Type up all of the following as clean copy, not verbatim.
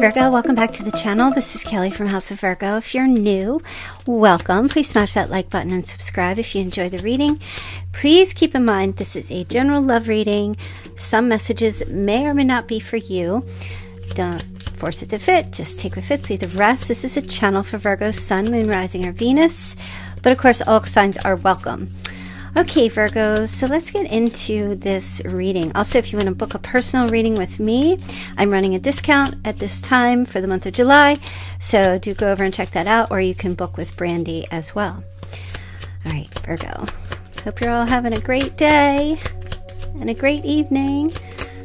Virgo, welcome back to the channel. This is Kelly from House of Virgo. If you're new, welcome. Please smash that like button and subscribe if you enjoy the reading. Please keep in mind this is a general love reading. Some messages may or may not be for you. Don't force it to fit. Just take what fits, leave the rest. This is a channel for Virgo, Sun, Moon, Rising, or Venus. But of course, all signs are welcome. Okay, Virgos, so let's get into this reading. Also, if you want to book a personal reading with me, I'm running a discount at this time for the month of July, so do go over and check that out, or you can book with Brandy as well. All right, Virgo, hope you're all having a great day and a great evening.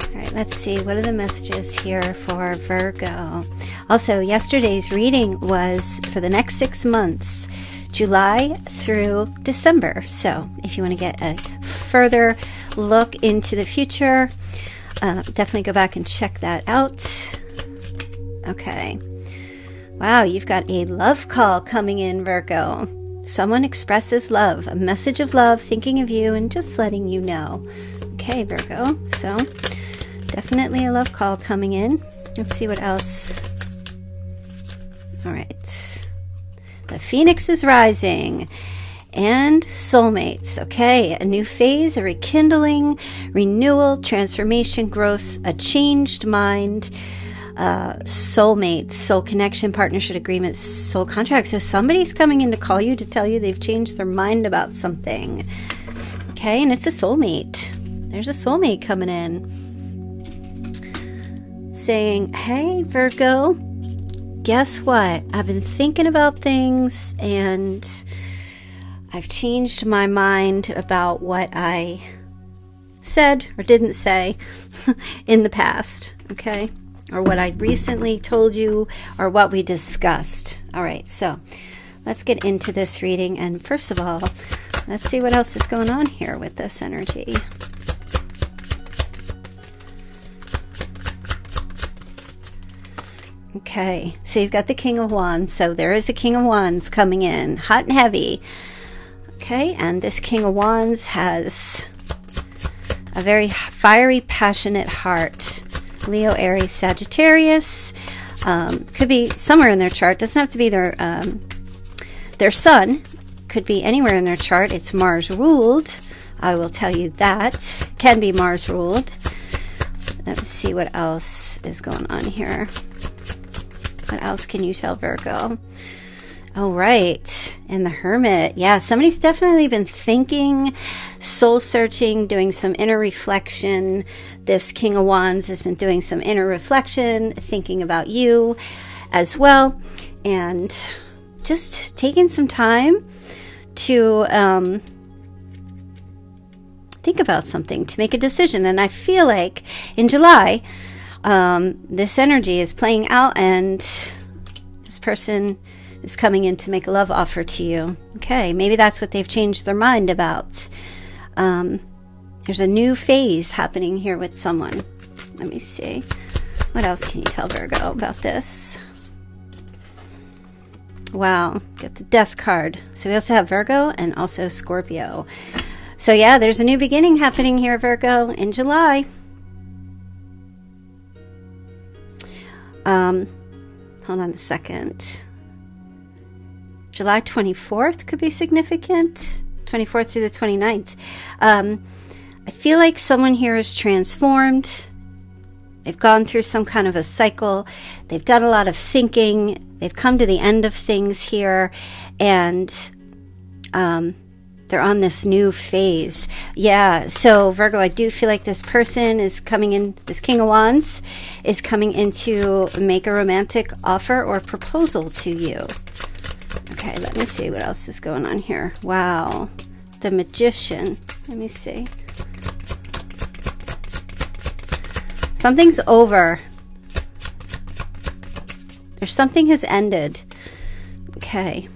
All right, let's see, what are the messages here for Virgo? Also, yesterday's reading was for the next 6 months, July through December. So if you want to get a further look into the future, definitely go back and check that out. Okay. Wow, you've got a love call coming in, Virgo. Someone expresses love, a message of love, thinking of you and just letting you know. Okay, Virgo. So definitely a love call coming in. Let's see what else. All right. The Phoenix is rising and soulmates. Okay, a new phase, a rekindling, renewal, transformation, growth, a changed mind, soulmates, soul connection, partnership agreements, soul contracts. So somebody's coming in to call you to tell you they've changed their mind about something. Okay, and it's a soulmate. There's a soulmate coming in saying, hey, Virgo, guess what? I've been thinking about things and I've changed my mind about what I said or didn't say in the past, okay? Or what I recently told you or what we discussed. All right, so let's get into this reading. And first of all, let's see what else is going on here with this energy. Okay, so you've got the King of Wands. So there is a King of Wands coming in, hot and heavy. Okay, and this King of Wands has a very fiery, passionate heart. Leo, Aries, Sagittarius. Could be somewhere in their chart. Doesn't have to be their sun. Could be anywhere in their chart. It's Mars ruled. I will tell you that. Can be Mars ruled. Let's see what else is going on here. What else can you tell, Virgo? All right, and the Hermit. Yeah, somebody's definitely been thinking, soul searching, doing some inner reflection. This King of Wands has been doing some inner reflection, thinking about you as well, and just taking some time to think about something, to make a decision. And I feel like in July, this energy is playing out and this person is coming in to make a love offer to you. Okay, maybe that's what they've changed their mind about. There's a new phase happening here with someone. Let me see. What else can you tell, Virgo, about this? Wow, got the Death card. So we also have Virgo and also Scorpio. So yeah, there's a new beginning happening here, Virgo, in July. Hold on a second. July 24th could be significant. 24th through the 29th. I feel like someone here is transformed. They've gone through some kind of a cycle. They've done a lot of thinking. They've come to the end of things here. And they're on this new phase. Yeah, so Virgo, I do feel like this person is coming in, this King of Wands is coming in to make a romantic offer or proposal to you. Okay, let me see what else is going on here. Wow, the Magician. Let me see. Something's over. There's something has ended. Okay.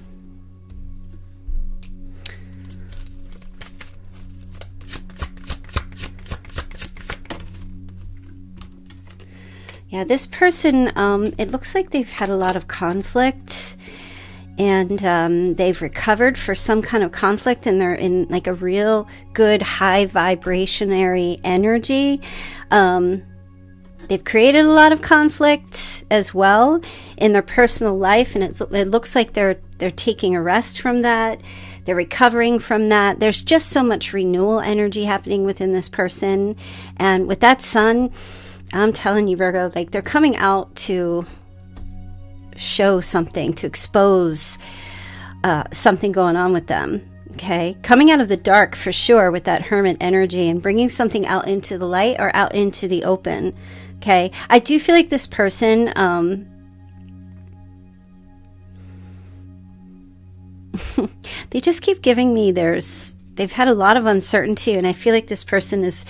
Yeah, this person, it looks like they've had a lot of conflict and they've recovered for some kind of conflict and they're in like a real good high vibrationary energy. They've created a lot of conflict as well in their personal life, and it looks like they're taking a rest from that. They're recovering from that. There's just so much renewal energy happening within this person. And with that sun, I'm telling you, Virgo, like they're coming out to show something, to expose something going on with them. Okay, coming out of the dark for sure with that hermit energy and bringing something out into the light or out into the open. Okay, I do feel like this person, they just keep giving me they've had a lot of uncertainty, and I feel like this person is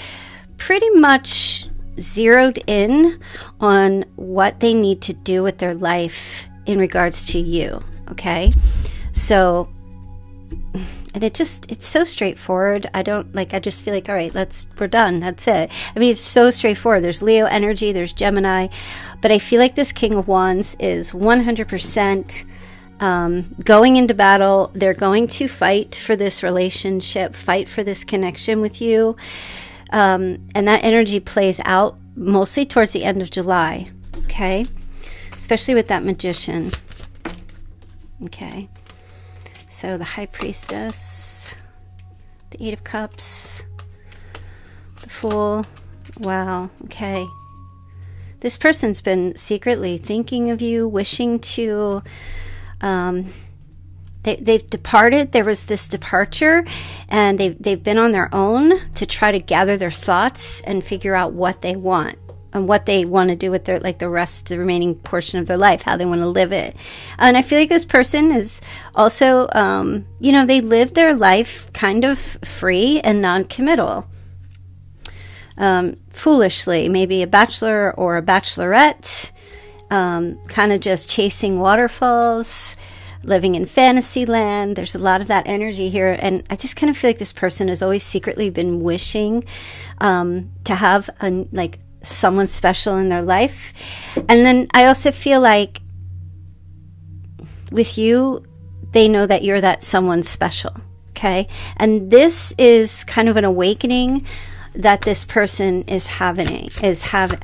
pretty much zeroed in on what they need to do with their life in regards to you. Okay, so. And it's so straightforward. I just feel like, all right, we're done. That's it. I mean, it's so straightforward. There's Leo energy, there's Gemini, but I feel like this King of Wands is 100% going into battle. They're going to fight for this relationship, fight for this connection with you. And that energy plays out mostly towards the end of July. Okay. Especially with that Magician. Okay. So the High Priestess, the Eight of Cups, the Fool. Wow, okay. This person's been secretly thinking of you, wishing to, they've departed. There was this departure, and they've been on their own to try to gather their thoughts and figure out what they want. And what they want to do with their, like, the remaining portion of their life, how they want to live it. And I feel like this person is also, you know, they live their life kind of free and non-committal. Foolishly, maybe a bachelor or a bachelorette, kind of just chasing waterfalls, living in fantasy land. There's a lot of that energy here. And I just kind of feel like this person has always secretly been wishing to have someone special in their life. And then I also feel like with you, they know that you're that someone special. Okay. And this is kind of an awakening that this person is having, they're having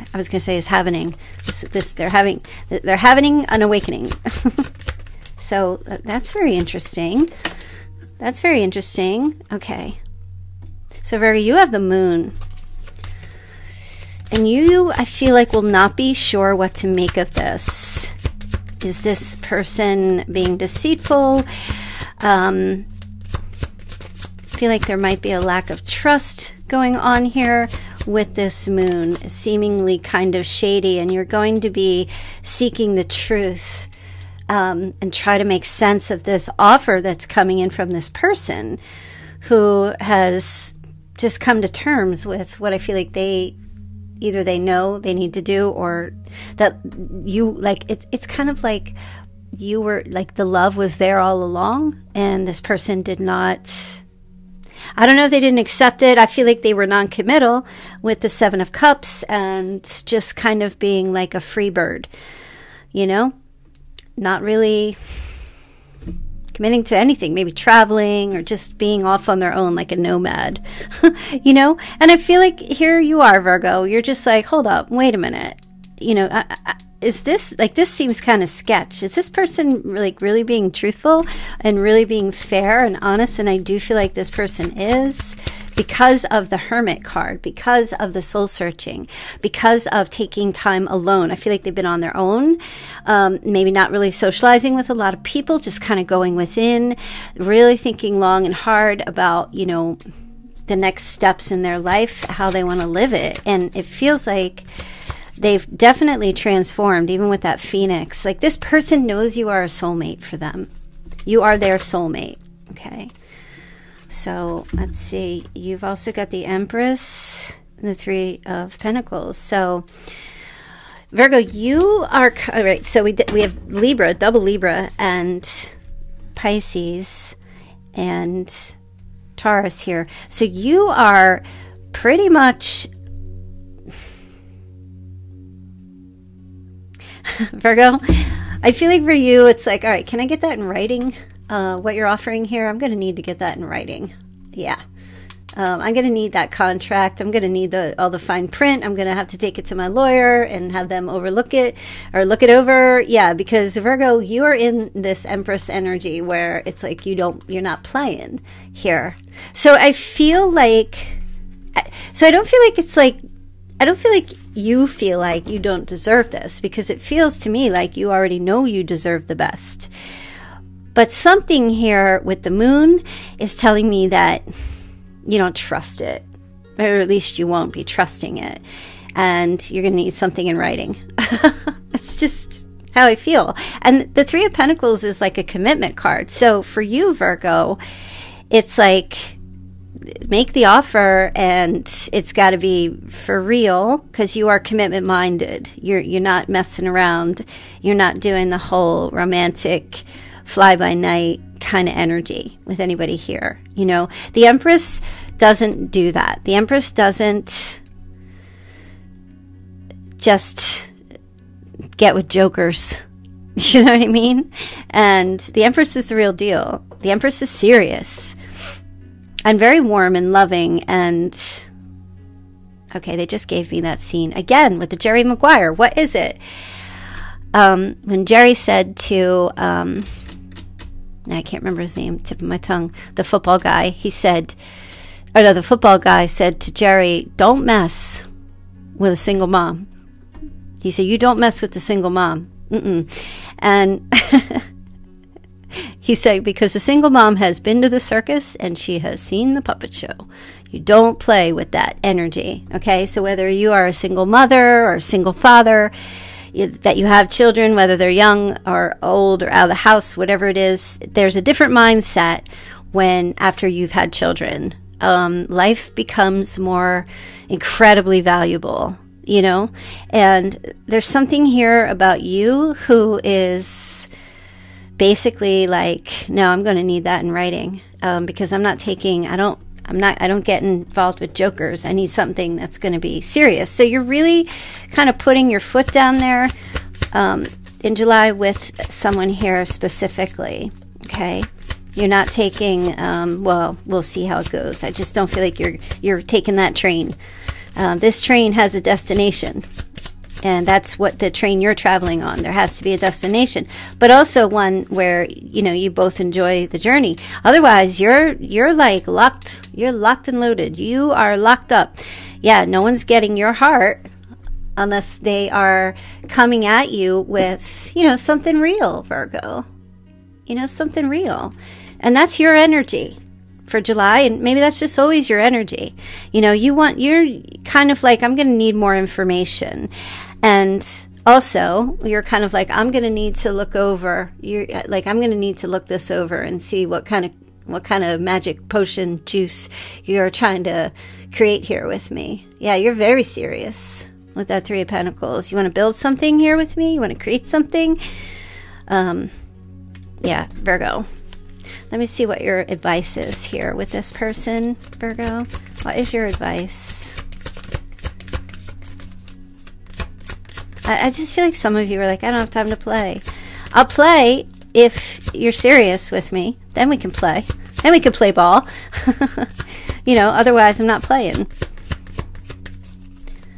an awakening. So that's very interesting. That's very interesting. Okay. So Virgo, you have the moon. And you, I feel like, will not be sure what to make of this. Is this person being deceitful? I feel like there might be a lack of trust going on here with this moon, seemingly kind of shady, and you're going to be seeking the truth and try to make sense of this offer that's coming in from this person who has just come to terms with what I feel like either they know they need to do, or that you like, it's kind of like you were like, the love was there all along, and this person did not, I don't know if they didn't accept it. I feel like they were non-committal with the Seven of Cups and just kind of being like a free bird, you know, not really committing to anything, maybe traveling or just being off on their own like a nomad, you know? And I feel like here you are, Virgo. You're just like, hold up, wait a minute. You know, is this, like, this seems kind of sketch. Is this person like really being truthful and really being fair and honest? And I do feel like this person is, because of the Hermit card, because of the soul searching, because of taking time alone. I feel like they've been on their own, maybe not really socializing with a lot of people, just kind of going within, really thinking long and hard about, you know, the next steps in their life, how they want to live it. And it feels like they've definitely transformed, even with that Phoenix. Like, this person knows you are a soulmate for them. You are their soulmate. Okay. So let's see, you've also got the Empress and the Three of Pentacles. So Virgo, you are, all right, so we have Libra, double Libra, and Pisces and Taurus here. So you are pretty much, Virgo, I feel like for you, it's like, all right, can I get that in writing? What you're offering here, I'm going to need to get that in writing. Yeah. I'm going to need that contract. I'm going to need all the fine print. I'm going to have to take it to my lawyer and have them overlook it or look it over. Yeah, because Virgo, you are in this Empress energy where it's like you're not playing here. So I feel like, so I don't feel like it's like, I don't feel like you feel like you don't deserve this, because it feels to me like you already know you deserve the best. But something here with the moon is telling me that you don't trust it, or at least you won't be trusting it. And you're going to need something in writing. It's just how I feel. And the Three of Pentacles is like a commitment card. So for you, Virgo, it's like, make the offer, and it's got to be for real, because you are commitment minded. You're not messing around. You're not doing the whole romantic fly by night kind of energy with anybody here. You know, the Empress doesn't do that. The Empress doesn't just get with jokers. You know what I mean? And the Empress is the real deal. The Empress is serious and very warm and loving. And okay, they just gave me that scene again with the Jerry Maguire. What is it? When Jerry said to, I can't remember his name, tip of my tongue, the football guy, he said, or no, the football guy said to Jerry, don't mess with a single mom. He said, you don't mess with the single mom. And he said, because the single mom has been to the circus and she has seen the puppet show. You don't play with that energy. Okay. So whether you are a single mother or a single father, that you have children, whether they're young or old or out of the house, whatever it is, there's a different mindset when after you've had children. Life becomes more incredibly valuable, you know? And there's something here about you who is basically like, no, I'm going to need that in writing, because I'm not taking, I don't get involved with jokers. I need something that's going to be serious. So you're really kind of putting your foot down there in July with someone here specifically. Okay. You're not taking, well, we'll see how it goes. I just don't feel like you're taking that train. This train has a destination, and that's what the train you're traveling on. There has to be a destination, but also one where, you know, you both enjoy the journey. Otherwise you're like locked, you're locked and loaded. You are locked up. Yeah. No one's getting your heart unless they are coming at you with, you know, something real, Virgo, you know, something real. And that's your energy for July. And maybe that's just always your energy. You know, you're kind of like, I'm going to need more information. And also, you're kind of like, I'm going to need to look over, you're like, I'm going to need to look this over and see what kind of magic potion juice you're trying to create here with me. Yeah, you're very serious with that Three of Pentacles. You want to build something here with me? You want to create something? Yeah, Virgo. Let me see what your advice is here with this person, Virgo. What is your advice? I just feel like some of you are like, I don't have time to play. I'll play if you're serious with me. Then we can play. Then we can play ball. You know, otherwise I'm not playing.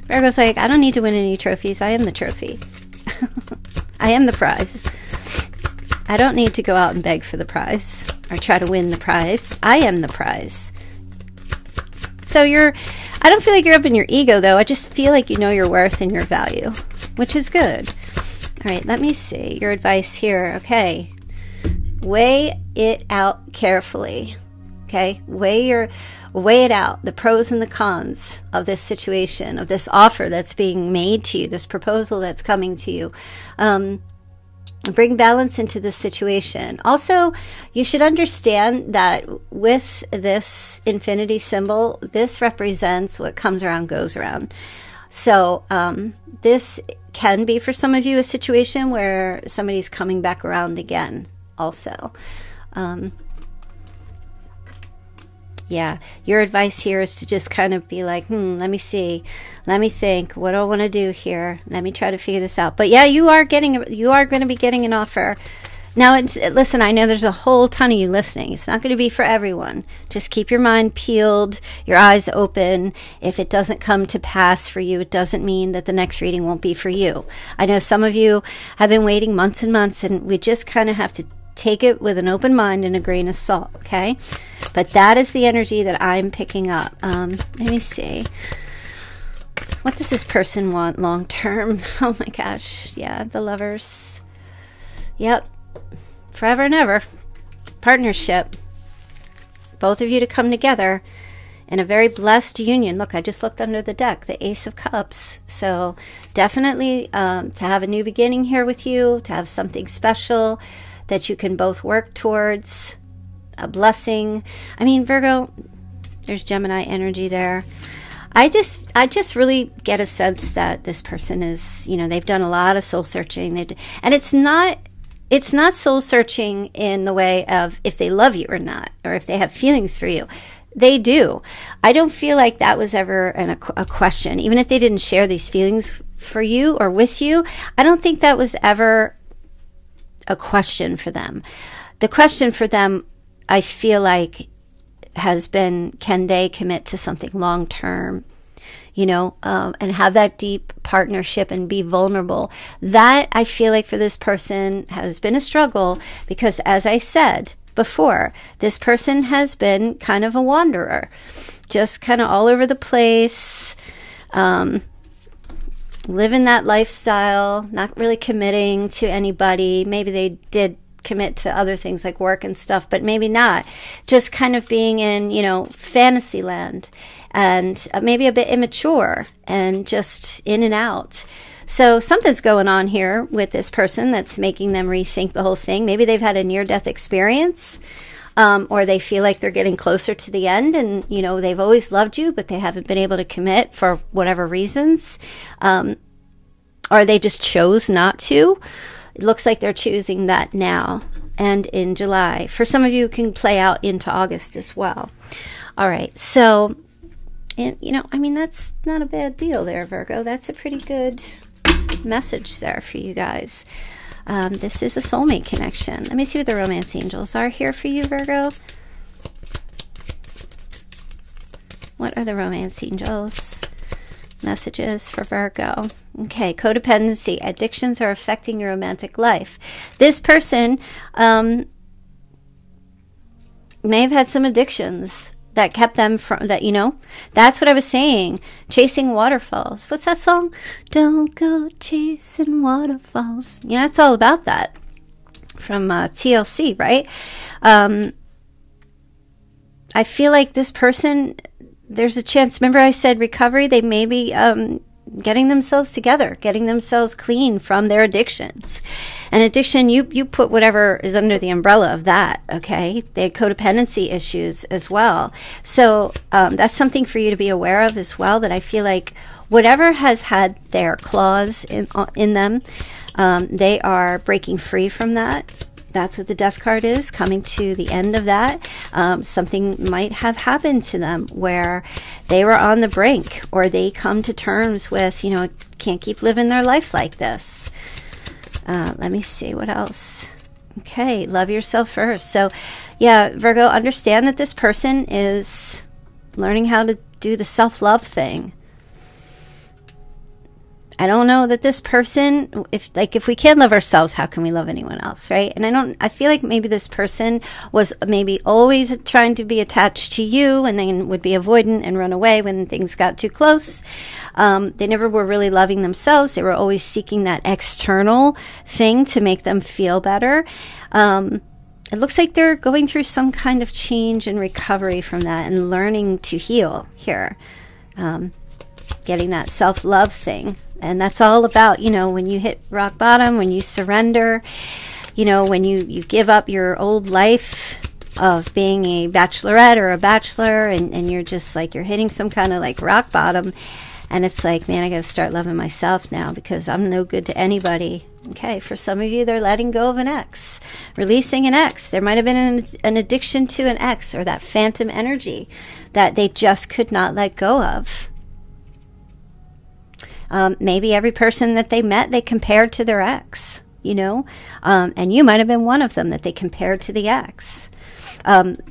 Virgo's like, I don't need to win any trophies. I am the trophy. I am the prize. I don't need to go out and beg for the prize or try to win the prize. I am the prize. So I don't feel like you're up in your ego though. I just feel like you know your worth and your value, which is good. All right, let me see your advice here. Okay. Weigh it out carefully. Okay. Weigh it out, the pros and the cons of this situation, of this offer that's being made to you, this proposal that's coming to you. Bring balance into this situation. Also, you should understand that with this infinity symbol, this represents what comes around goes around. So this can be for some of you a situation where somebody's coming back around again also. Yeah, your advice here is to just kind of be like, let me see. Let me think. What do I want to do here? Let me try to figure this out. But yeah, you are going to be getting an offer Now, listen, I know there's a whole ton of you listening. It's not going to be for everyone. Just keep your mind peeled, your eyes open. If it doesn't come to pass for you, it doesn't mean that the next reading won't be for you. I know some of you have been waiting months and months, and we just kind of have to take it with an open mind and a grain of salt, okay? But that is the energy that I'm picking up. Let me see. What does this person want long term? Oh my gosh. Yeah, the Lovers. Yep. Forever and ever. Partnership. Both of you to come together in a very blessed union. Look, I just looked under the deck, the Ace of Cups. So definitely to have a new beginning here with you, to have something special that you can both work towards, a blessing. I mean, Virgo, there's Gemini energy there. I just really get a sense that this person is, you know, they've done a lot of soul searching. And it's not soul searching in the way of if they love you or not, or if they have feelings for you. They do. I don't feel like that was ever a question. Even if they didn't share these feelings for you or with you, I don't think that was ever a question for them. The question for them, I feel like, has been, can they commit to something long term, you know, and have that deep partnership and be vulnerable. That, I feel like, for this person has been a struggle, because as I said before, this person has been kind of a wanderer, just kind of all over the place, living that lifestyle, not really committing to anybody. Maybe they did commit to other things like work and stuff, but maybe not. Just kind of being in, you know, fantasy land, and maybe a bit immature and just in and out. So something's going on here with this person that's making them rethink the whole thing. Maybe they've had a near-death experience, or they feel like they're getting closer to the end, and, you know, they've always loved you, but they haven't been able to commit for whatever reasons, or they just chose not to. It looks like they're choosing that now and in July. For some of you, it can play out into August as well. All right, so, and, you know, I mean, that's not a bad deal there, Virgo. That's a pretty good message there for you guys. This is a soulmate connection. Let me see what the romance angels are here for you, Virgo. What are the romance angels' messages for Virgo? Okay, codependency. Addictions are affecting your romantic life. This person may have had some addictions that kept them from that, you know. That's what I was saying. Chasing waterfalls. What's that song? Don't go chasing waterfalls. You know, it's all about that from TLC, right? I feel like this person, there's a chance. Remember I said recovery? They may be getting themselves together, getting themselves clean from their addictions. And addiction, you put whatever is under the umbrella of that, okay? They had codependency issues as well. So that's something for you to be aware of as well, that I feel like whatever has had their claws in them, they are breaking free from that. That's what the death card is, coming to the end of that. Something might have happened to them where they were on the brink, or they come to terms with, you know, can't keep living their life like this. Let me see what else. Okay, love yourself first. So yeah, Virgo, understand that this person is learning how to do the self-love thing. I don't know that this person, if we can love ourselves, how can we love anyone else, right? And I feel like maybe this person was maybe always trying to be attached to you, and then would be avoidant and run away when things got too close. They never were really loving themselves. They were always seeking that external thing to make them feel better. It looks like they're going through some kind of change and recovery from that, and learning to heal here. Getting that self-love thing. And that's all about, you know, when you hit rock bottom, when you surrender, you know, when you give up your old life of being a bachelorette or a bachelor, and you're just like, you're hitting some kind of like rock bottom, and it's like, man, I got to start loving myself now, because I'm no good to anybody. Okay, for some of you, they're letting go of an ex, releasing an ex. There might have been an addiction to an ex, or that phantom energy that they just could not let go of. Maybe every person that they met, they compared to their ex. you know, and you might have been one of them that they compared to the ex.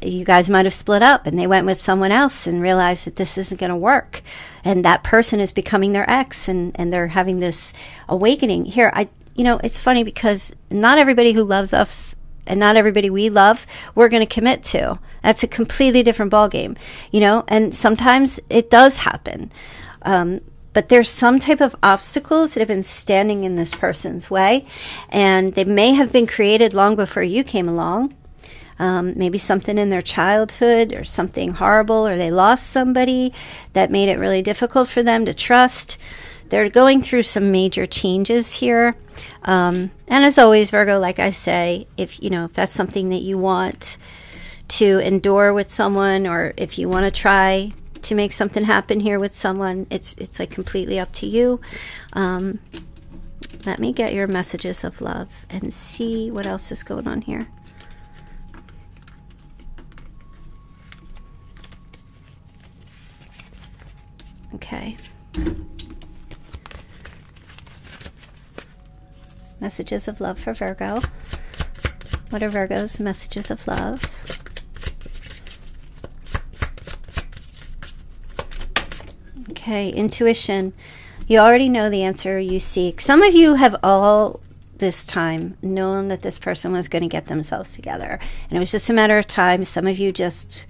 You guys might have split up and they went with someone else and realized that this isn't going to work, and that person is becoming their ex, and they're having this awakening here. You know, it's funny because not everybody who loves us and not everybody we love, we're going to commit to. That's a completely different ballgame, you know, and sometimes it does happen. But there's some type of obstacles that have been standing in this person's way, and they may have been created long before you came along. Maybe something in their childhood or something horrible, or they lost somebody that made it really difficult for them to trust. They're going through some major changes here. And as always, Virgo, like I say, if that's something that you want to endure with someone, or if you want to try to make something happen here with someone, it's like completely up to you. Let me get your messages of love and see what else is going on here. Okay. Messages of love for Virgo. What are Virgo's messages of love? Okay, intuition. You already know the answer you seek. Some of you have all this time known that this person was going to get themselves together, and it was just a matter of time. Some of you just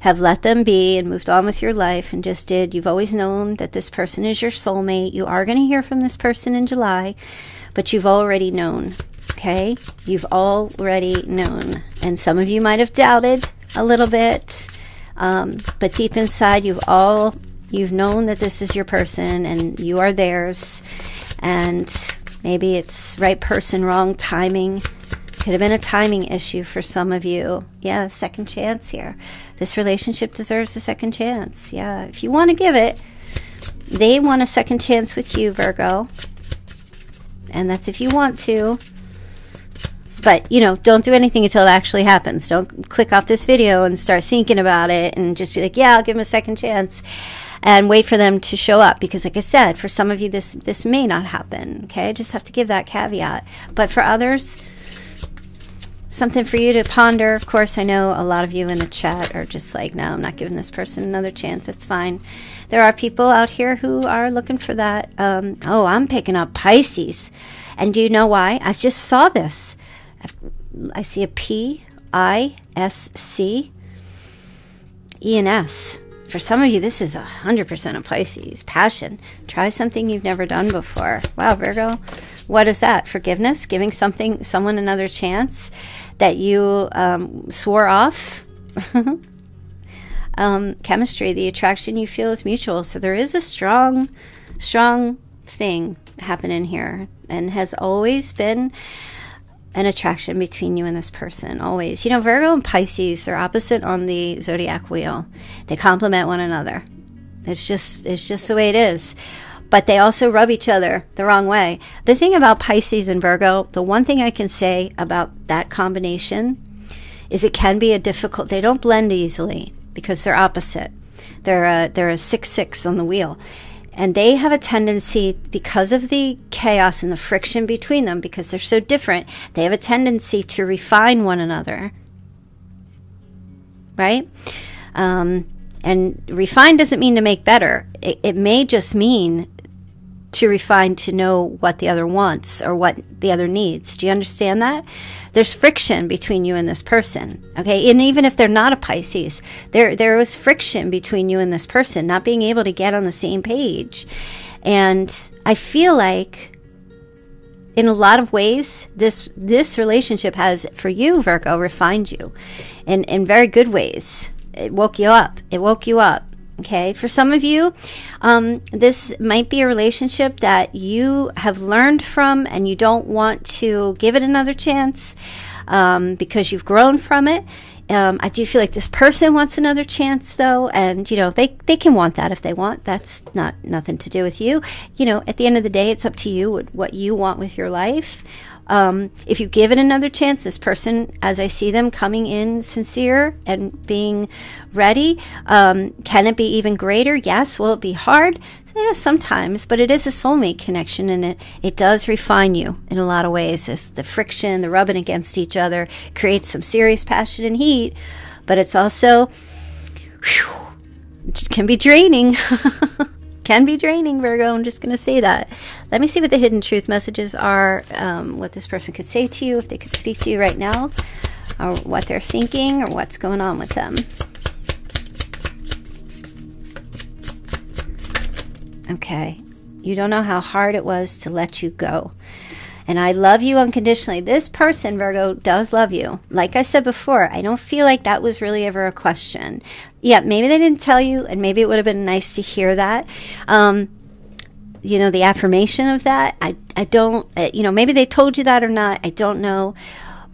have let them be and moved on with your life and just did. You've always known that this person is your soulmate. You are going to hear from this person in July, but you've already known, okay? You've already known. And some of you might have doubted a little bit, but deep inside you've known that this is your person and you are theirs. And maybe it's right person, wrong timing. Could have been a timing issue for some of you. Yeah, second chance here. This relationship deserves a second chance. Yeah, if you want to give it, they want a second chance with you, Virgo. And that's if you want to. But, you know, don't do anything until it actually happens. Don't click off this video and start thinking about it and just be like, yeah, I'll give them a second chance, and wait for them to show up. Because like I said, for some of you, this may not happen. Okay, I just have to give that caveat. But for others, something for you to ponder. Of course, I know a lot of you in the chat are just like, no, I'm not giving this person another chance. It's fine. There are people out here who are looking for that. Oh, I'm picking up Pisces. And do you know why? I just saw this. I see a P-I-S-C-E-N-S. For some of you, this is 100% of Pisces. Passion. Try something you've never done before. Wow, Virgo. What is that? Forgiveness? Giving someone another chance that you swore off? Chemistry. The attraction you feel is mutual. So there is a strong, strong thing happening here, and has always been an attraction between you and this person. Always. You know, Virgo and Pisces, they're opposite on the zodiac wheel. They complement one another. It's just the way it is. But they also rub each other the wrong way. The thing about Pisces and Virgo, the one thing I can say about that combination is it can be a difficult, they don't blend easily because they're opposite. They're a 6-6 on the wheel. And they have a tendency, because of the chaos and the friction between them, because they're so different, they have a tendency to refine one another, right? And refine doesn't mean to make better. It may just mean to refine to know what the other wants or what the other needs. Do you understand that? There's friction between you and this person, okay? And even if they're not a Pisces, there was friction between you and this person, not being able to get on the same page. And I feel like in a lot of ways, this relationship has, for you, Virgo, refined you in very good ways. It woke you up. It woke you up. Okay, for some of you, this might be a relationship that you have learned from and you don't want to give it another chance because you've grown from it. I do feel like this person wants another chance, though, and, you know, they can want that if they want. That's nothing to do with you. You know, at the end of the day, it's up to you what you want with your life. If you give it another chance, this person, as I see them coming in sincere and being ready, can it be even greater? Yes. Will it be hard? Yeah, sometimes, but it is a soulmate connection, and it does refine you in a lot of ways. It's the friction, the rubbing against each other, creates some serious passion and heat, but it's also, it can be draining. Can be draining, Virgo. I'm just going to say that. Let me see what the hidden truth messages are, what this person could say to you, if they could speak to you right now, or what they're thinking, or what's going on with them. Okay. You don't know how hard it was to let you go. And I love you unconditionally. This person, Virgo, does love you. Like I said before, I don't feel like that was really ever a question. Yeah, maybe they didn't tell you, and maybe it would have been nice to hear that. You know, the affirmation of that. I don't, you know, maybe they told you that or not. I don't know.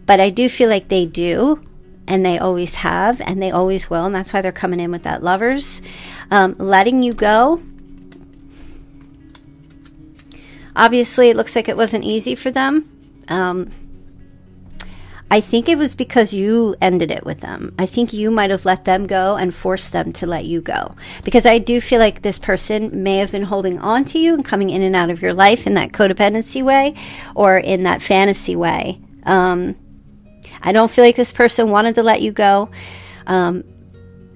But I do feel like they do. And they always have. And they always will. And that's why they're coming in with that lovers. Letting you go. Obviously, it looks like it wasn't easy for them. I think it was because you ended it with them. I think you might have let them go and forced them to let you go. Because I do feel like this person may have been holding on to you and coming in and out of your life in that codependency way or in that fantasy way. I don't feel like this person wanted to let you go. And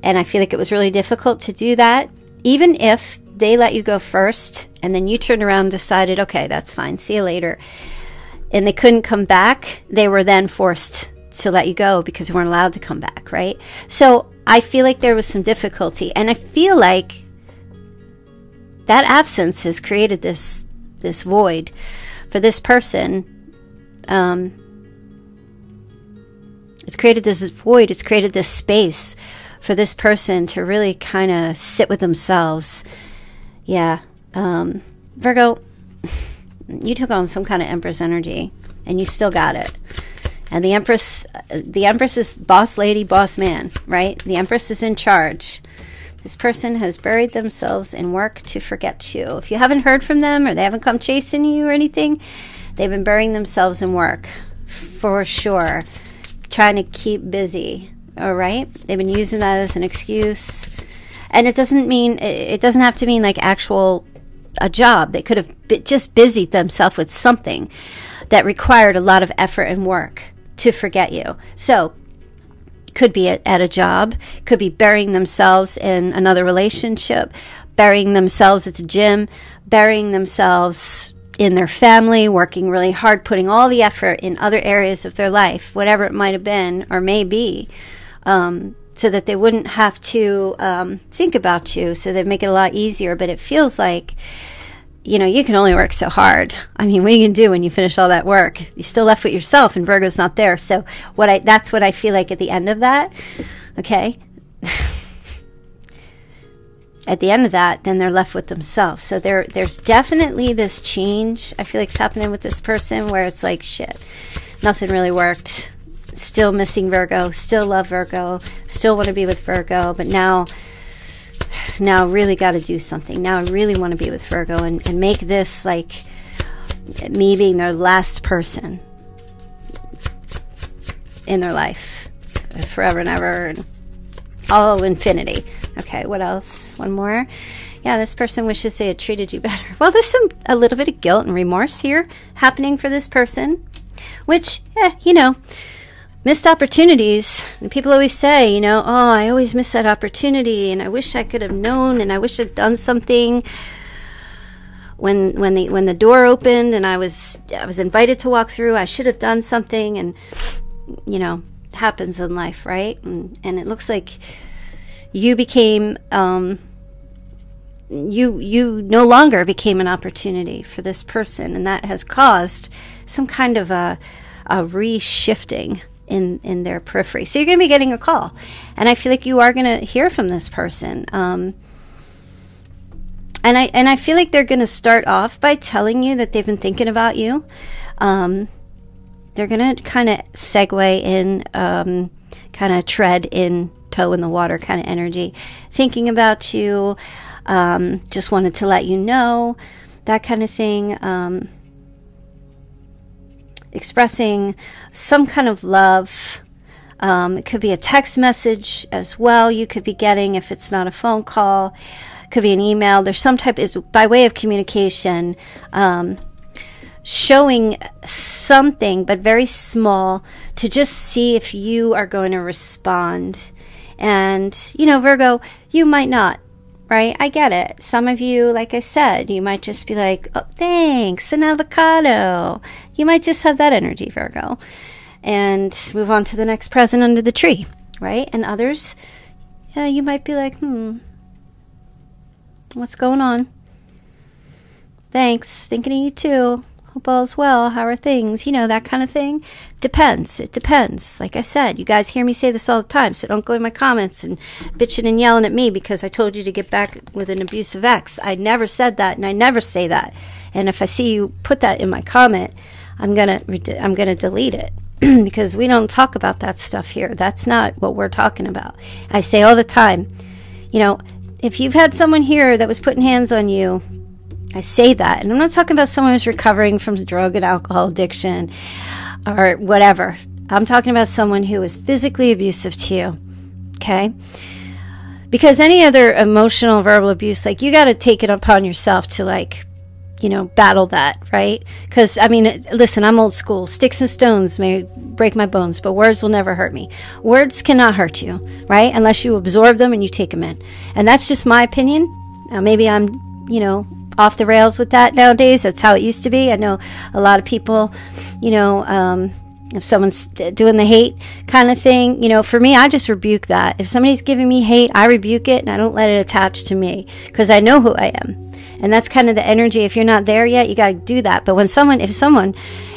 I feel like it was really difficult to do that. Even if they let you go first, and then you turned around and decided, okay, that's fine, see you later, and they couldn't come back, they were then forced to let you go because they weren't allowed to come back, right? So I feel like there was some difficulty, and I feel like that absence has created this void for this person. It's created this void, it's created this space for this person to really kind of sit with themselves. Yeah, Virgo, you took on some kind of Empress energy, and you still got it. And the Empress is boss lady, boss man, right? The Empress is in charge. This person has buried themselves in work to forget you. If you haven't heard from them, or they haven't come chasing you or anything, they've been burying themselves in work for sure, trying to keep busy. All right, they've been using that as an excuse. And it doesn't have to mean like a job. They could have just busied themselves with something that required a lot of effort and work to forget you. So could be at a job, could be burying themselves in another relationship, burying themselves at the gym, burying themselves in their family, working really hard, putting all the effort in other areas of their life, whatever it might have been or may be. So that they wouldn't have to think about you, so they make it a lot easier. But it feels like, you know, you can only work so hard. I mean, what do you do when you finish all that work? You're still left with yourself, and Virgo's not there. So that's what I feel like at the end of that, okay? At the end of that, then they're left with themselves. So there's definitely this change I feel like it's happening with this person where it's like, shit, nothing really worked. Still missing Virgo, still love Virgo, still want to be with Virgo, but now really got to do something. Now I really want to be with Virgo and make this like me being their last person in their life forever and ever and all infinity. Okay, what else? One more. Yeah, this person wishes they had treated you better. Well, there's a little bit of guilt and remorse here happening for this person, which, you know, missed opportunities. And people always say, you know, oh, I always miss that opportunity, and I wish I could have known, and I wish I'd done something when the door opened and I was invited to walk through. I should have done something. And, you know, happens in life, right? And it looks like you became you no longer became an opportunity for this person, and that has caused some kind of a reshifting in their periphery. So you're going to be getting a call, and I feel like you are going to hear from this person. And I feel like they're going to start off by telling you that they've been thinking about you. They're going to kind of segue in, kind of tread in, toe in the water kind of energy, thinking about you. Just wanted to let you know, that kind of thing. expressing some kind of love. It could be a text message as well. You could be getting, if it's not a phone call, it could be an email. There's some type is by way of communication, showing something, but very small, to just see if you are going to respond. And, you know, Virgo, you might not, right? I get it. Some of you, like I said, you might just be like, oh, thanks, an avocado. You might just have that energy, Virgo, and move on to the next present under the tree, right? And others, you might be like, what's going on? Thanks, thinking of you too. Hope all's well. How are things? You know, that kind of thing. Depends. It depends. Like I said, you guys hear me say this all the time, so don't go in my comments and bitching and yelling at me because I told you to get back with an abusive ex. I never said that, and I never say that. And if I see you put that in my comment, I'm gonna delete it because we don't talk about that stuff here. That's not what we're talking about. I say all the time, you know, if you've had someone here that was putting hands on you, I say that, and I'm not talking about someone who's recovering from drug and alcohol addiction or whatever. I'm talking about someone who is physically abusive to you, okay? Because any other emotional verbal abuse, like, you got to take it upon yourself to, like, you know, battle that, right? Because, I mean, listen, I'm old school. Sticks and stones may break my bones, but words will never hurt me. Words cannot hurt you, right? Unless you absorb them and you take them in. And that's just my opinion. Now, maybe I'm, you know, off the rails with that nowadays. That's how it used to be. I know a lot of people, you know, if someone's doing the hate kind of thing, you know, for me, I just rebuke that. If somebody's giving me hate, I rebuke it, and I don't let it attach to me because I know who I am. And that's kind of the energy. If you're not there yet, you got to do that. But when someone, if someone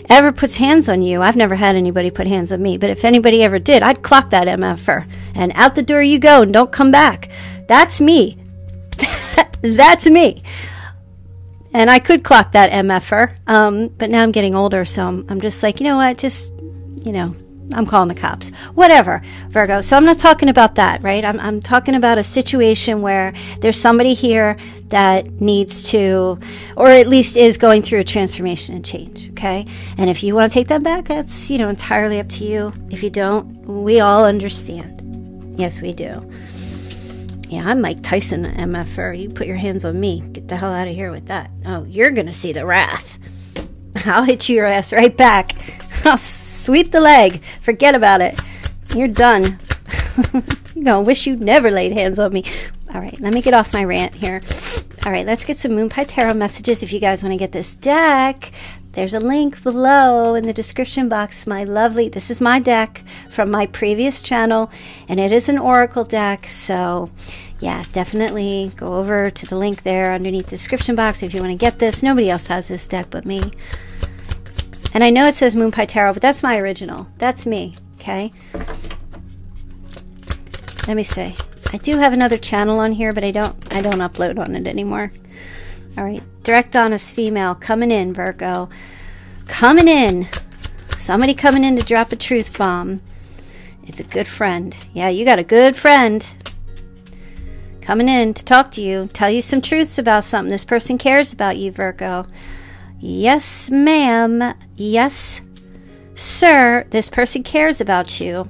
ever puts hands on you, I've never had anybody put hands on me, but if anybody ever did, I'd clock that MFR and out the door you go and don't come back. That's me. That's me. And I could clock that MFer, but now I'm getting older, so I'm just like, you know what, just, you know, I'm calling the cops. Whatever, Virgo. So I'm not talking about that, right? I'm talking about a situation where there's somebody here that needs to, or at least is going through a transformation and change, okay? And if you want to take that back, that's, you know, entirely up to you. If you don't, we all understand. Yes, we do. Yeah, I'm Mike Tyson, MFR. You put your hands on me. Get the hell out of here with that. Oh, you're going to see the wrath. I'll hit your ass right back. I'll sweep the leg. Forget about it. You're done. You're going to wish you never laid hands on me. All right, let me get off my rant here. All right, let's get some Moonpie Tarot messages. If you guys want to get this deck, there's a link below in the description box. My lovely, this is my deck from my previous channel, and it is an oracle deck. So yeah, definitely go over to the link there underneath the description box if you want to get this. Nobody else has this deck but me. And I know it says Moonpie Tarot, but that's my original. That's me, okay? Let me see. I do have another channel on here, but I don't upload on it anymore. All right, direct honest female coming in, Virgo. Coming in. Somebody coming in to drop a truth bomb. It's a good friend. Yeah, you got a good friend coming in to talk to you, tell you some truths about something. This person cares about you, Virgo. Yes, ma'am. Yes, sir. This person cares about you.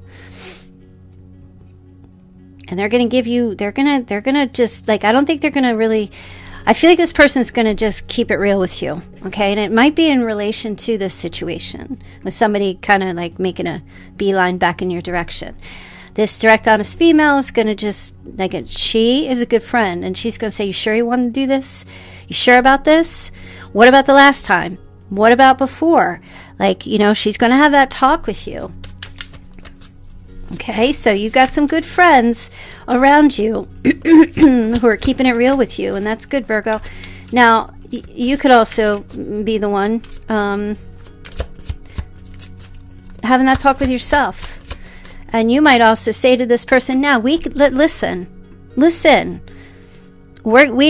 And they're going to give you, they're going to just, like, I don't think they're going to really, I feel like this person's going to just keep it real with you, okay? And it might be in relation to this situation with somebody kind of like making a beeline back in your direction. This direct, honest female is going to just, like, she is a good friend, and she's going to say, you sure you want to do this? You sure about this? What about the last time? What about before? Like, you know, she's going to have that talk with you. Okay, so you've got some good friends around you who are keeping it real with you, and that's good, Virgo. Now, you could also be the one having that talk with yourself. And you might also say to this person, now, listen. We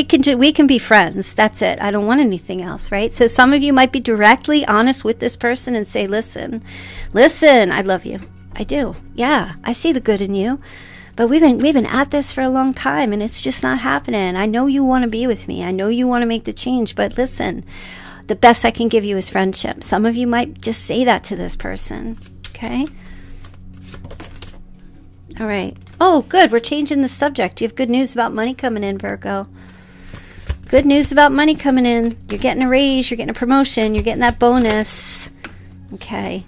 can be friends. That's it. I don't want anything else, right? So some of you might be directly honest with this person and say, listen, I love you. I do. Yeah, I see the good in you, but we've been at this for a long time, and it's just not happening. I know you want to be with me. I know you want to make the change, but listen, The best I can give you is friendship. Some of you might just say that to this person, okay? All right. Oh, good. We're changing the subject. You have good news about money coming in, Virgo. Good news about money coming in. You're getting a raise. You're getting a promotion. You're getting that bonus. Okay.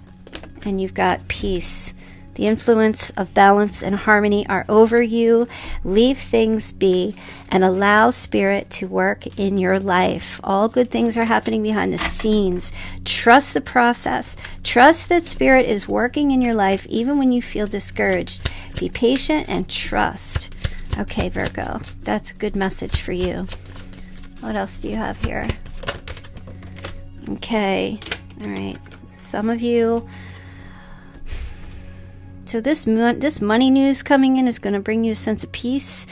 And you've got peace. The influence of balance and harmony are over you. Leave things be and allow spirit to work in your life. All good things are happening behind the scenes. Trust the process. Trust that spirit is working in your life even when you feel discouraged. Be patient and trust. Okay, Virgo, that's a good message for you. What else do you have here? Okay, all right. Some of you... So this money news coming in is going to bring you a sense of peace.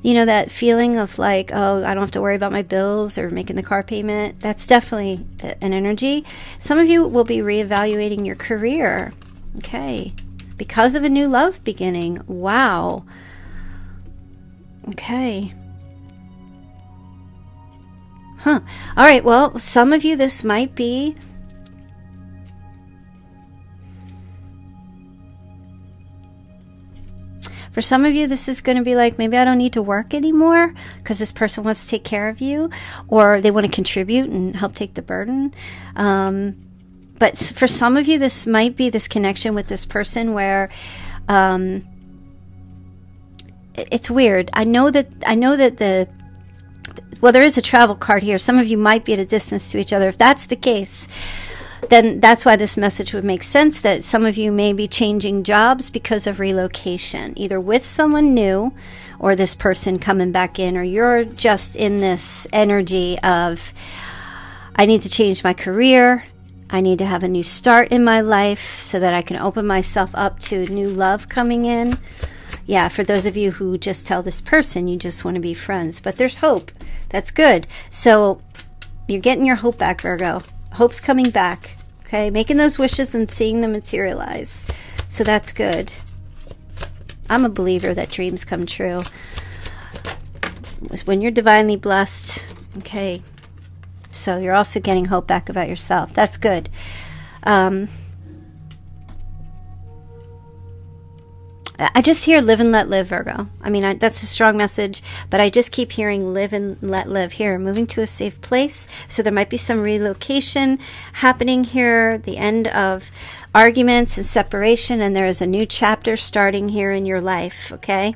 You know, that feeling of like, oh, I don't have to worry about my bills or making the car payment. That's definitely an energy. Some of you will be reevaluating your career. Okay. Because of a new love beginning. Wow. Okay. Huh. All right. Well, some of you, this might be... For some of you, this is going to be like, maybe I don't need to work anymore because this person wants to take care of you, or they want to contribute and help take the burden. But for some of you, this might be this connection with this person where it's weird. I know that the, well, there is a travel card here. Some of you might be at a distance to each other. If that's the case, then that's why this message would make sense, that some of you may be changing jobs because of relocation, either with someone new or this person coming back in, or you're just in this energy of, I need to change my career. I need to have a new start in my life so that I can open myself up to new love coming in. Yeah, for those of you who just tell this person you just want to be friends, but there's hope. That's good. So you're getting your hope back, Virgo. Hope's coming back, okay? Making those wishes and seeing them materialize. So that's good. I'm a believer that dreams come true. When you're divinely blessed, okay? So you're also getting hope back about yourself. That's good. I just hear live and let live, Virgo. I mean, that's a strong message, but I just keep hearing live and let live here. Moving to a safe place. So there might be some relocation happening here. The end of arguments and separation. And there is a new chapter starting here in your life. Okay.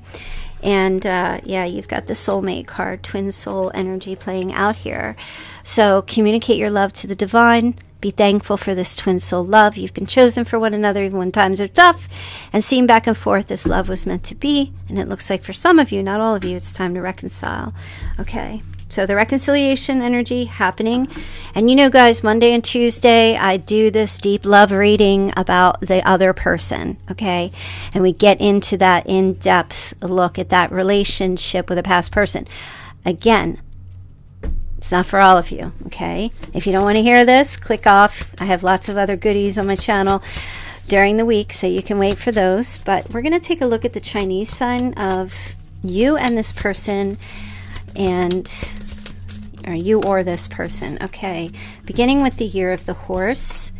And yeah, you've got the soulmate card, twin soul energy playing out here. So communicate your love to the divine. Be thankful for this twin soul love. You've been chosen for one another even when times are tough. And seeing back and forth, this love was meant to be. And it looks like for some of you, not all of you, it's time to reconcile. Okay. So the reconciliation energy happening. And you know, guys, Monday and Tuesday, I do this deep love reading about the other person, okay? And we get into that in-depth look at that relationship with a past person. Again, it's not for all of you, okay? If you don't want to hear this, click off. I have lots of other goodies on my channel during the week, so you can wait for those. But we're going to take a look at the Chinese sign of you and this person, and or you or this person, okay? Beginning with the year of the horse,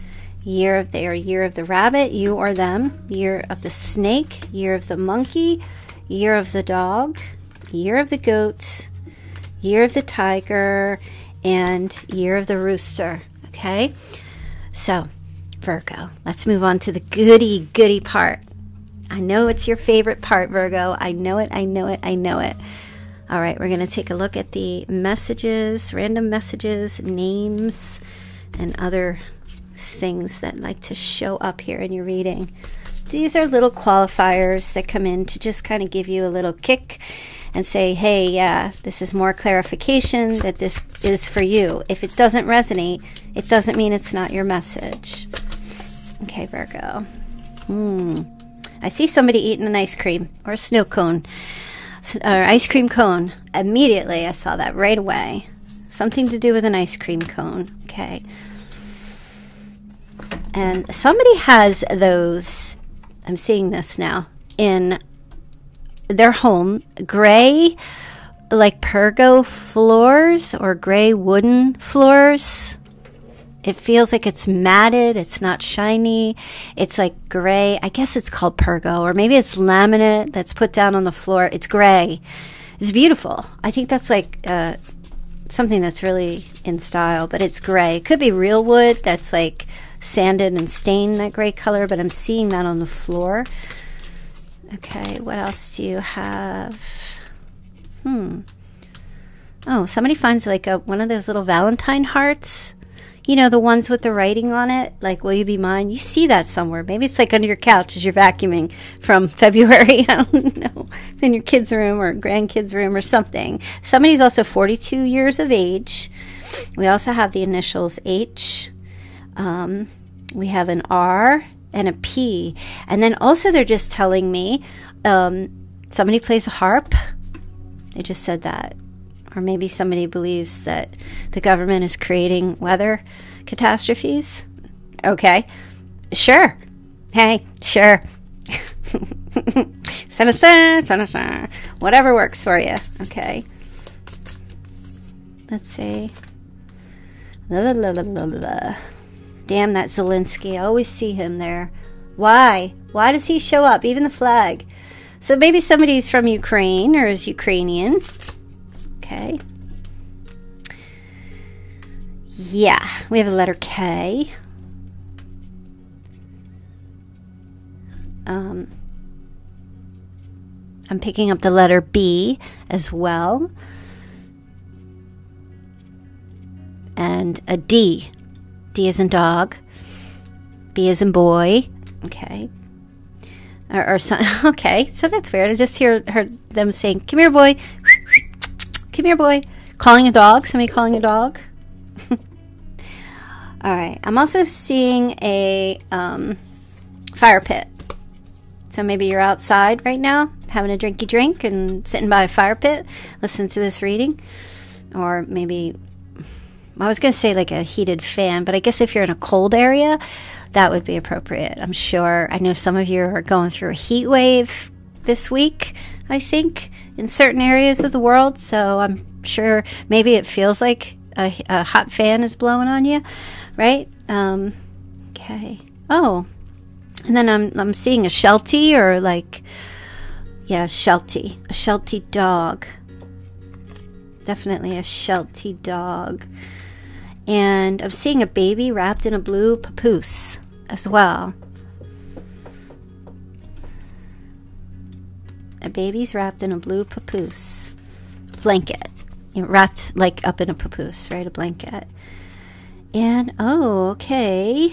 year of the, or year of the rabbit, you or them, year of the snake, year of the monkey, year of the dog, year of the goat, year of the tiger, and year of the rooster, okay? So, Virgo, let's move on to the goody, goody part. I know it's your favorite part, Virgo. I know it, I know it, I know it. All right, we're gonna take a look at the messages, random messages, names, and other things that like to show up here in your reading. These are little qualifiers that come in to just kind of give you a little kick and say, hey, yeah, this is more clarification that this is for you. If it doesn't resonate, it doesn't mean it's not your message. Okay, Virgo. I see somebody eating an ice cream or a snow cone or ice cream cone. Immediately, I saw that right away. Something to do with an ice cream cone. Okay. And somebody has those, I'm seeing this now, in their home, gray like pergo floors or gray wooden floors, It feels like it's matted. It's not shiny. It's like gray. I guess it's called Pergo, or maybe it's laminate that's put down on the floor. It's gray. It's beautiful. I think that's like something that's really in style, but it's gray. It could be real wood that's like sanded and stained that gray color, but I'm seeing that on the floor. Okay, what else do you have? Oh, somebody finds like one of those little Valentine hearts. You know, the ones with the writing on it, like, will you be mine? You see that somewhere. Maybe it's like under your couch as you're vacuuming from February. I don't know. It's in your kid's room or grandkid's room or something. Somebody's also 42 years of age. We also have the initials H. We have an R and a P. And then also they're just telling me somebody plays a harp. They just said that. Or maybe somebody believes that the government is creating weather catastrophes. Okay, sure. Hey, sure. Whatever works for you. Okay. Let's see. Damn, that Zelensky. I always see him there. Why? Why does he show up? Even the flag. So maybe somebody's from Ukraine or is Ukrainian. Okay. Yeah, we have a letter K. I'm picking up the letter B as well. And a D. D as in dog. B as in boy. Okay. Or some, okay, so that's weird. I just heard them saying, come here, boy. Come here, boy. Calling a dog. Somebody calling a dog. All right. I'm also seeing a fire pit. So maybe you're outside right now having a drinky drink and sitting by a fire pit. Listen to this reading. Or maybe, I was going to say like a heated fan, but I guess if you're in a cold area, that would be appropriate. I'm sure. I know some of you are going through a heat wave this week, I think, in certain areas of the world, so I'm sure maybe it feels like a hot fan is blowing on you, right? Okay. Oh, and then I'm seeing a Sheltie, or like, yeah, Sheltie, a Sheltie dog, definitely a Sheltie dog, and I'm seeing a baby wrapped in a blue papoose as well. A baby's wrapped in a blue papoose blanket, wrapped like up in a papoose, right? A blanket. And oh, okay.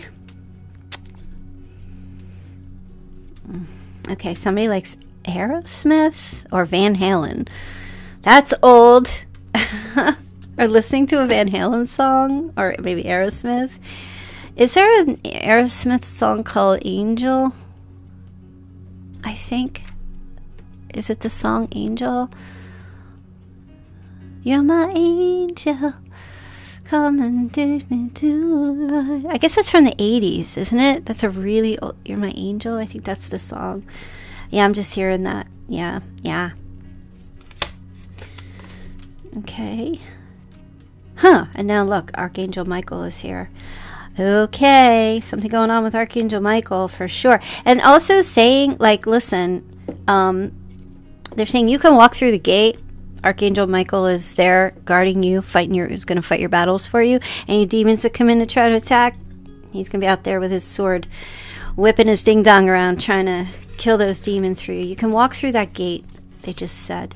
Okay, somebody likes Aerosmith or Van Halen. That's old. Or listening to a Van Halen song, or maybe Aerosmith. Is there an Aerosmith song called Angel? I think. Is it the song Angel? You're my angel, come and take me to the right. I guess that's from the 80s, isn't it? That's a really old, You're My Angel. I think that's the song. Yeah, I'm just hearing that. Yeah, yeah. Okay. Huh, and now look, Archangel Michael is here. Okay, something going on with Archangel Michael for sure. And also saying, like, listen, they're saying you can walk through the gate. Archangel Michael is there guarding you, is going to fight your battles for you. Any demons that come in to try to attack, he's going to be out there with his sword, whipping his ding-dong around, trying to kill those demons for you. You can walk through that gate, they just said.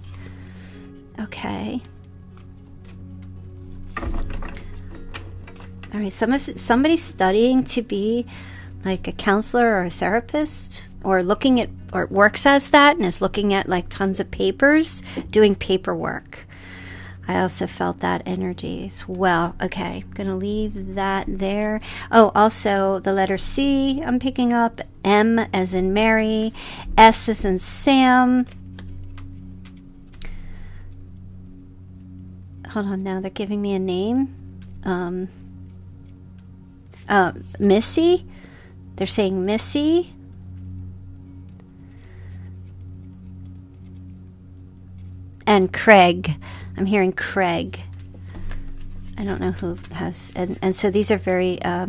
Okay. All right, somebody's studying to be like a counselor or a therapist, or looking at, or works as that, and is looking at like tons of papers, doing paperwork. I also felt that energy as well. Okay, I'm gonna leave that there. Oh, also the letter C I'm picking up, M as in Mary, S as in Sam. Hold on, now they're giving me a name. Missy, they're saying Missy. And Craig. I'm hearing Craig. I don't know who has, and so these are very hold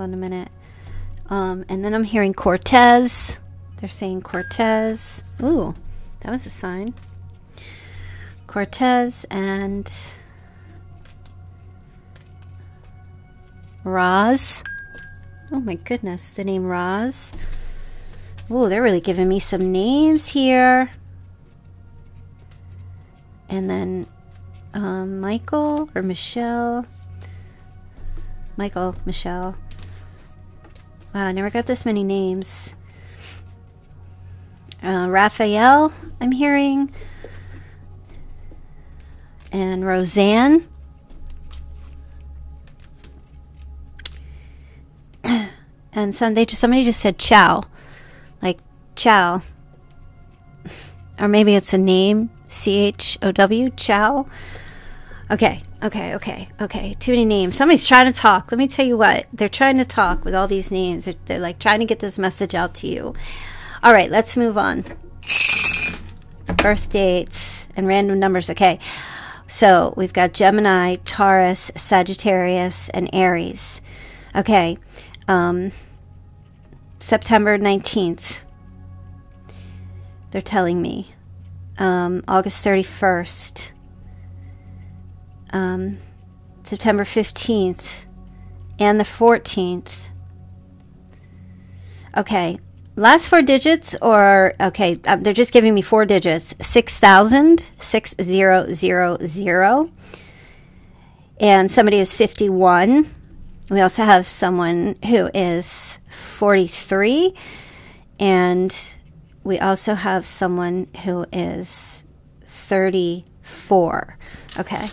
on a minute, and then I'm hearing Cortez. They're saying Cortez. Ooh, that was a sign. Cortez and Roz. Oh my goodness, the name Roz. Ooh, they're really giving me some names here. And then Michael or Michelle. Michael, Michelle. Wow, I never got this many names. Raphael, I'm hearing. And Roseanne. And somebody just said ciao. Like, ciao. Or maybe it's a name. C-H-O-W. Ciao. Okay. Okay. Okay. Okay. Too many names. Somebody's trying to talk. Let me tell you what. They're trying to talk with all these names. They're like trying to get this message out to you. All right. Let's move on. Birth dates and random numbers. Okay. So we've got Gemini, Taurus, Sagittarius, and Aries. Okay. September 19th. They're telling me. August 31st. September 15th. And the 14th. Okay. Last four digits or... Okay. They're just giving me four digits. 6,000. 6000. And somebody is 51. We also have someone who is 43. And... we also have someone who is 34. Okay.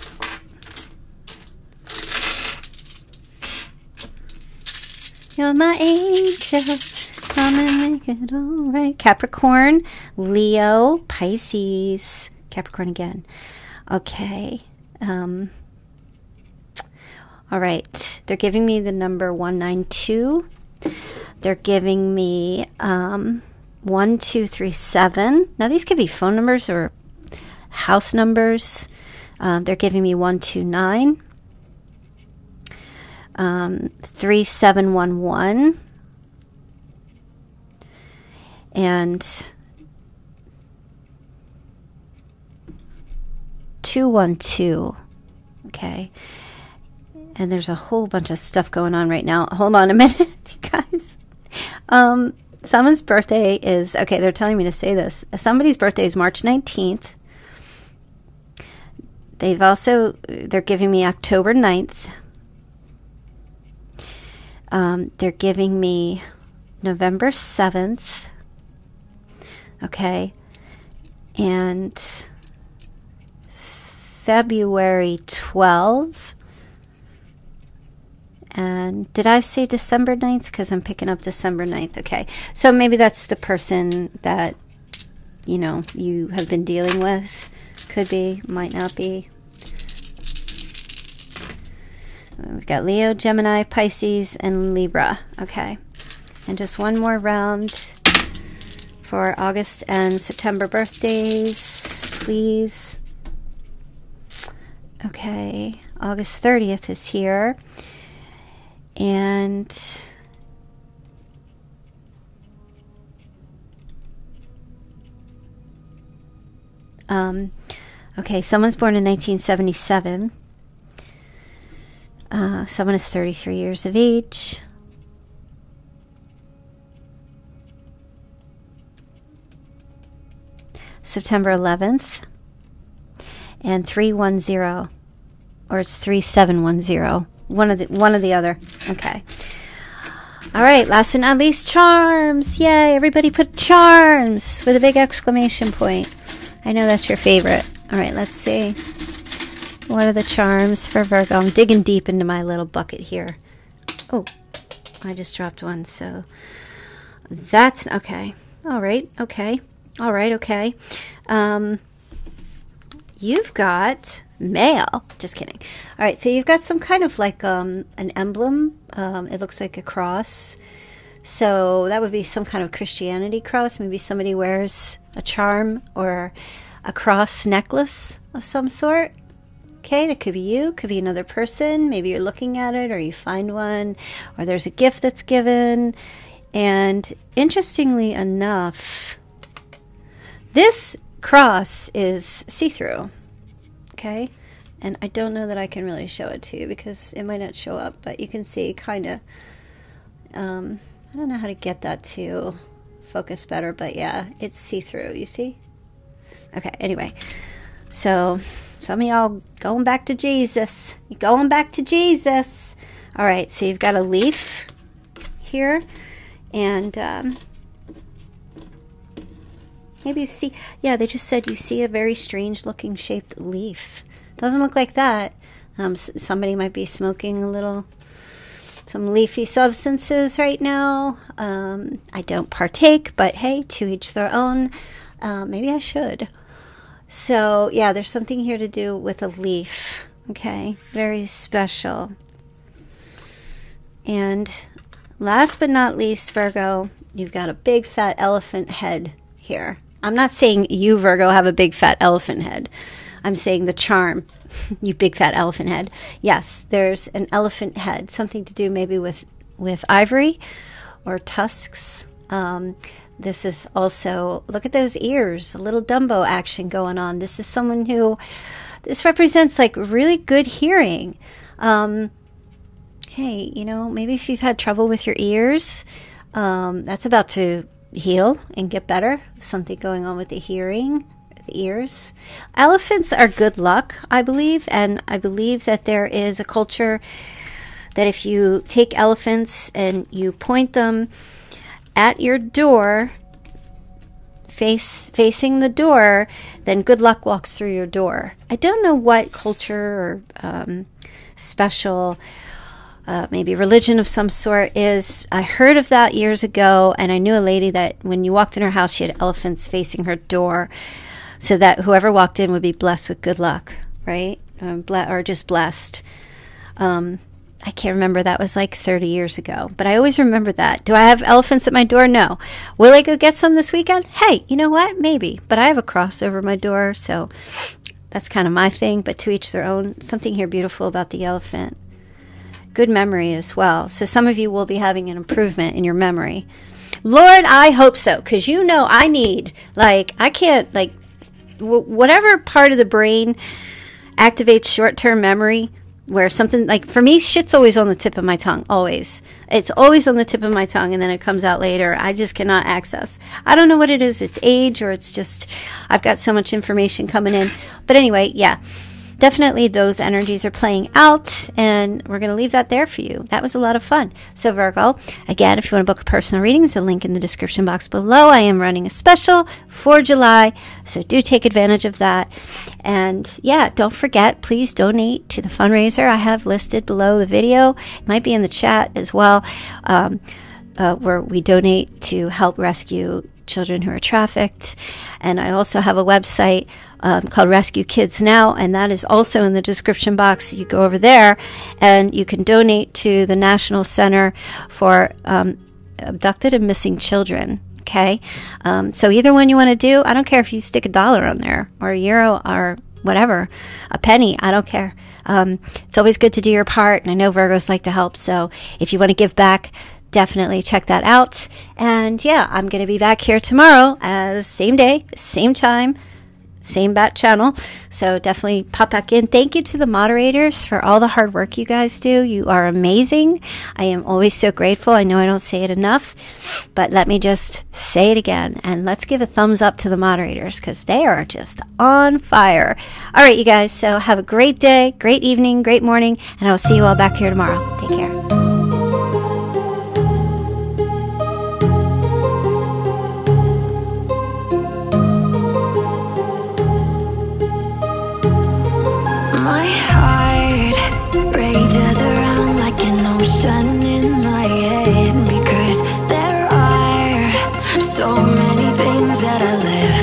You're my angel. Come and make it all right. Capricorn, Leo, Pisces. Capricorn again. Okay. All right. They're giving me the number 192. They're giving me... 1237. Now these could be phone numbers or house numbers. They're giving me 129, 3711, and 212. Okay, and there's a whole bunch of stuff going on right now. Hold on a minute, you guys. Someone's birthday is, okay, they're telling me to say this. Somebody's birthday is March 19th. They've also, they're giving me October 9th. They're giving me November 7th. Okay. And February 12th. And did I say December 9th? Because I'm picking up December 9th. Okay. So maybe that's the person that, you know, you have been dealing with. Could be. Might not be. We've got Leo, Gemini, Pisces, and Libra. Okay. And just one more round for August and September birthdays, please. Okay. August 30th is here. And okay, someone's born in 1977. Someone is 33 years of age. September 11th. And 310, or it's 3710. One of the other. Okay. All right. Last but not least, charms. Yay. Everybody put charms with a big exclamation point. I know that's your favorite. All right. Let's see. What are the charms for Virgo? I'm digging deep into my little bucket here. Oh, I just dropped one. So that's okay. All right. Okay. All right. Okay. You've got mail. Just kidding. All right, so you've got some kind of like an emblem. It looks like a cross. So that would be some kind of Christianity cross. Maybe somebody wears a charm or a cross necklace of some sort. Okay, that could be you, could be another person. Maybe you're looking at it or you find one, or there's a gift that's given. And interestingly enough, this cross is see-through, okay? And I don't know that I can really show it to you because it might not show up, but you can see kind of, I don't know how to get that to focus better, but yeah, it's see-through, you see? Okay, anyway, so some of y'all going back to Jesus. You're going back to Jesus. All right, so you've got a leaf here, and maybe you see, yeah, they just said you see a very strange looking shaped leaf. Doesn't look like that. Somebody might be smoking a little, some leafy substances right now. I don't partake, but hey, to each their own. Maybe I should. So yeah, there's something here to do with a leaf. Okay, very special. And last but not least, Virgo, you've got a big fat elephant head here. I'm not saying you, Virgo, have a big fat elephant head. I'm saying the charm, you big fat elephant head. Yes, there's an elephant head, something to do maybe with ivory or tusks. This is also, look at those ears, a little Dumbo action going on. This is someone who, this represents like really good hearing. Hey, you know, maybe if you've had trouble with your ears, that's about to heal and get better. Something going on with the hearing. The ears. Elephants are good luck, I believe, and I believe that there is a culture that if you take elephants and you point them at your door, facing the door, then good luck walks through your door. I don't know what culture or special maybe religion of some sort is. I heard of that years ago, and I knew a lady that when you walked in her house, she had elephants facing her door, so that whoever walked in would be blessed with good luck, right? Or just blessed. I can't remember. That was like 30 years ago, but I always remember that. Do I have elephants at my door? No. Will I go get some this weekend? Hey, you know what? Maybe, but I have a cross over my door, so that's kind of my thing, but to each their own. Something here beautiful about the elephant. Good memory as well. So some of you will be having an improvement in your memory. Lord, I hope so, because you know I need, like, I can't, like, whatever part of the brain activates short-term memory, where something, like for me, shit's always on the tip of my tongue, always. It's always on the tip of my tongue, and then it comes out later. I just cannot access. I don't know what it is. It's age, or it's just I've got so much information coming in. But anyway, yeah, definitely those energies are playing out, and we're going to leave that there for you. That was a lot of fun. So Virgo, again, if you want to book a personal reading, there's a link in the description box below. I am running a special for July, so do take advantage of that. And yeah, don't forget, please donate to the fundraiser I have listed below the video. It might be in the chat as well, where we donate to help rescue children who are trafficked. And I also have a website called Rescue Kids Now, and that is also in the description box. You go over there and you can donate to the National Center for Abducted and Missing Children. Okay, so either one you want to do, I don't care if you stick $1 on there, or €1, or whatever, a penny, I don't care. It's always good to do your part, and I know Virgos like to help, so if you want to give back, definitely check that out. And yeah, I'm going to be back here tomorrow, same day, same time, same bat channel, so definitely pop back in. Thank you to the moderators for all the hard work you guys do. You are amazing. I am always so grateful. I know I don't say it enough, but let me just say it again, and let's give a thumbs up to the moderators, because they are just on fire. All right, you guys, so have a great day, great evening, great morning, and I'll see you all back here tomorrow. Take care. My heart rages around like an ocean in my head, because there are so many things that I left.